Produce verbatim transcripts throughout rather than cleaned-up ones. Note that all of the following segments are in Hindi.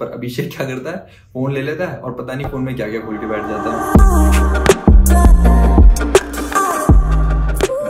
पर अभिषेक क्या करता है, फोन ले लेता है और पता नहीं फोन में क्या क्या खोल के बैठ जाता है।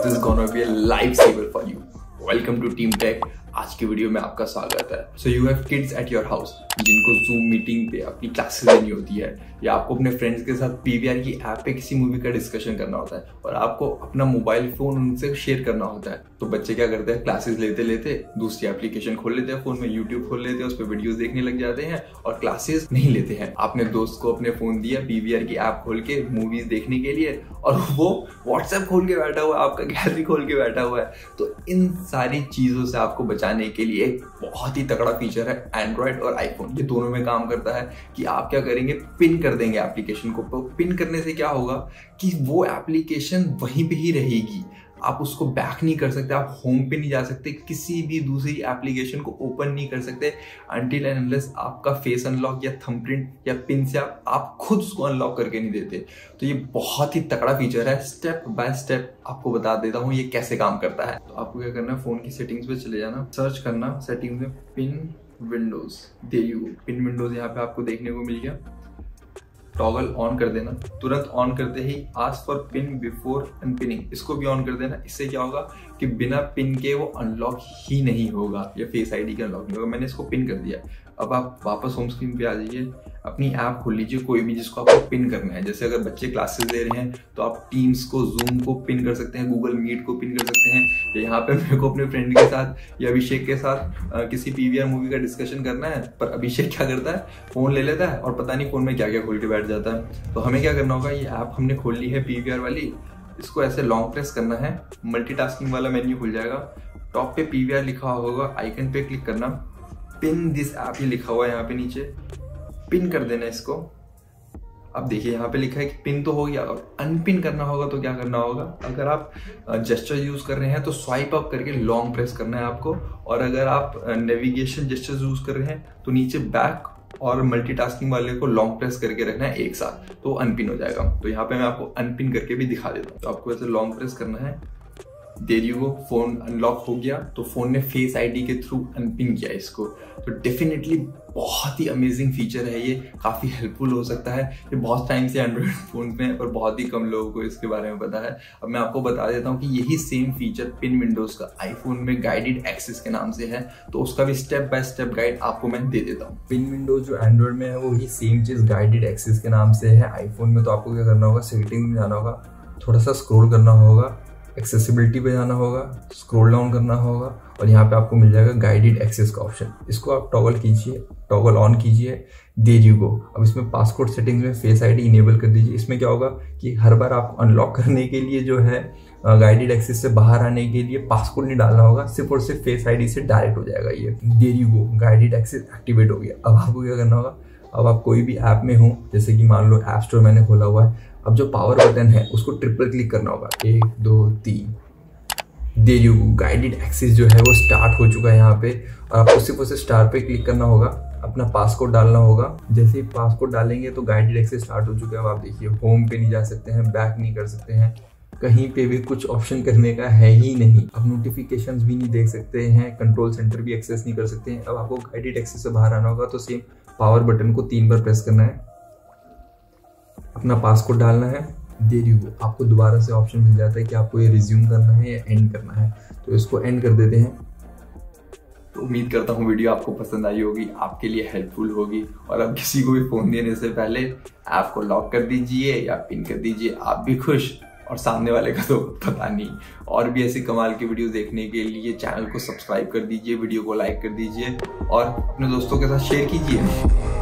This gonna be a life saver for you. Welcome to team take. आज की वीडियो में आपका स्वागत है। So you have kids at your house, जिनको जूम मीटिंग पे अपनी क्लासेस लेनी होती है या आपको अपने फ्रेंड्स के साथ पीवीआर की ऐप पे किसी मूवी का डिस्कशन करना होता है और आपको अपना मोबाइल फोन उनसे शेयर करना होता है, तो बच्चे क्या करते हैं, क्लासेस लेते लेते दूसरी एप्लीकेशन खोल लेते हैं, फोन में यूट्यूब खोल लेते हैं, उस पर वीडियोज देखने लग जाते हैं और क्लासेस नहीं लेते हैं। आपने दोस्त को अपने फोन दिया पीवीआर की ऐप खोल के मूवीज देखने के लिए और वो व्हाट्सएप खोल के बैठा हुआ है, आपका गैलरी खोल के बैठा हुआ है। तो इन सारी चीजों से आपको बचाने के लिए एक बहुत ही तगड़ा फीचर है एंड्रॉइड और आईफोन, ये दोनों में काम करता है कि आप क्या करेंगे, पिन कर देंगे एप्लीकेशन को। तो पिन करने से क्या होगा कि वो एप्लीकेशन वहीं पे ही रहेगी, आप उसको बैक नहीं कर सकते, आप होम पे नहीं जा सकते, किसी भी दूसरी एप्लीकेशन को ओपन नहीं कर सकते अनटिल एंड अनलेस आपका फेस अनलॉक या थंबप्रिंट या पिन से आप आप खुद उसको अनलॉक करके नहीं देते। तो ये बहुत ही तगड़ा फीचर है। स्टेप बाय स्टेप आपको बता देता हूँ ये कैसे काम करता है। तो आपको क्या करना है, फोन की सेटिंग्स पे चले जाना, सर्च करना सेटिंग्स में pin windows, there you go, pin windows यहाँ पे आपको देखने को मिल गया, टॉगल ऑन कर देना। तुरंत ऑन करते ही ask for pin before unpinning, इसको भी ऑन कर देना। इससे क्या होगा कि बिना पिन के वो अनलॉक ही नहीं होगा या फेस आईडी का अनलॉक नहीं होगा। मैंने इसको पिन कर दिया। अब आप वापस होम स्क्रीन पे आ जाइए, अपनी ऐप खोल लीजिए कोई भी जिसको आपको पिन करना है। जैसे अगर बच्चे क्लासेस ले रहे हैं तो आप टीम्स को, जूम को पिन कर सकते हैं, गूगल मीट को पिन कर सकते हैं, या यहाँ पे मेरे को अपने फ्रेंड के साथ या अभिषेक के साथ आ, किसी पीवीआर मूवी का डिस्कशन करना है। पर अभिषेक क्या करता है, फोन ले लेता है और पता नहीं फोन में क्या क्या खोल के बैठ जाता है। तो हमें क्या करना होगा, ये ऐप हमने खोल ली है पीवीआर वाली, इसको ऐसे लॉन्ग प्रेस करना है, मल्टीटास्किंग वाला मेन्यू खुल जाएगा, टॉप पे पीवीआर लिखा होगा, आइकन पे क्लिक करना, पिन दिस ऐप ये लिखा हुआ है यहाँ पे नीचे, पिन कर देना इसको। अब देखिए यहाँ पे लिखा है कि पिन तो हो गया, और अनपिन करना होगा तो क्या करना होगा, अगर आप जेस्चर यूज कर रहे हैं तो स्वाइप अप करके लॉन्ग प्रेस करना है आपको, और अगर आप नेविगेशन जेस्चर यूज कर रहे हैं तो नीचे बैक और मल्टीटास्किंग वाले को लॉन्ग प्रेस करके रखना है एक साथ, तो अनपिन हो जाएगा। तो यहाँ पे मैं आपको अनपिन करके भी दिखा देता हूँ। तो आपको ऐसे लॉन्ग प्रेस करना है, there you go, phone unlock हो गया। तो फोन ने फेस आईडी के थ्रू अनपिन किया इसको। तो डेफिनेटली बहुत ही अमेजिंग फीचर है ये, काफ़ी हेल्पफुल हो सकता है। ये बहुत टाइम से एंड्रॉयड फोन में है और बहुत ही कम लोगों को इसके बारे में पता है। अब मैं आपको बता देता हूँ कि यही सेम फीचर पिन विंडोज़ का आईफोन में गाइडेड एक्सेस के नाम से है, तो उसका भी स्टेप बाय स्टेप गाइड आपको मैं दे देता हूँ। पिन विंडोज़ जो एंड्रॉयड में है वही सेम चीज़ गाइडेड एक्सेस के नाम से है आईफोन में। तो आपको क्या करना होगा, सेटिंग में जाना होगा, थोड़ा सा स्क्रोल करना होगा, एक्सेसिबिलिटी पे जाना होगा, स्क्रॉल डाउन करना होगा और यहाँ पे आपको मिल जाएगा गाइडेड एक्सेस का ऑप्शन। इसको आप टॉगल कीजिए, टॉगल ऑन कीजिए, देयर यू गो। अब इसमें पासकोड सेटिंग्स में फेस आईडी इनेबल कर दीजिए। इसमें क्या होगा कि हर बार आपको अनलॉक करने के लिए जो है गाइडेड एक्सेस से बाहर आने के लिए पासकोड नहीं डालना होगा, सिर्फ और सिर्फ फेस आईडी से डायरेक्ट हो जाएगा ये। There you go, guided access activate हो गया। अब आपको क्या करना होगा, अब आप कोई भी ऐप में हो, जैसे कि मान लो ऐप स्टोर मैंने खोला हुआ है, अब जो पावर बटन है उसको ट्रिपल क्लिक करना होगा, एक दो तीन, there you go, guided access जो है वो स्टार्ट हो चुका है यहाँ पे। और आपको सिर्फ उसे स्टार पे क्लिक करना होगा, अपना पासकोड डालना होगा, जैसे ही पासकोड डालेंगे तो गाइडेड एक्सेस स्टार्ट हो चुका है। अब आप देखिए होम पे नहीं जा सकते हैं, बैक नहीं कर सकते हैं, कहीं पे भी कुछ ऑप्शन करने का है ही नहीं। अब नोटिफिकेशंस भी नहीं देख सकते हैं, कंट्रोल सेंटर भी एक्सेस नहीं कर सकते हैं। अब आपको गाइडेड एक्सेस से बाहर आना होगा, तो सेम पावर बटन को तीन बार प्रेस करना है, अपना पासकोड डालना है, देयर यू गो। आपको दोबारा से ऑप्शन मिल जाता है कि आपको ये रिज्यूम करना है या एंड करना है, तो इसको एंड कर देते हैं। तो उम्मीद करता हूँ वीडियो आपको पसंद आई होगी, आपके लिए हेल्पफुल होगी। और अब किसी को भी फ़ोन देने से पहले ऐप को लॉक कर दीजिए या पिन कर दीजिए, आप भी खुश और सामने वाले का तो पता नहीं। और भी ऐसी कमाल की वीडियो देखने के लिए चैनल को सब्सक्राइब कर दीजिए, वीडियो को लाइक कर दीजिए और अपने दोस्तों के साथ शेयर कीजिए।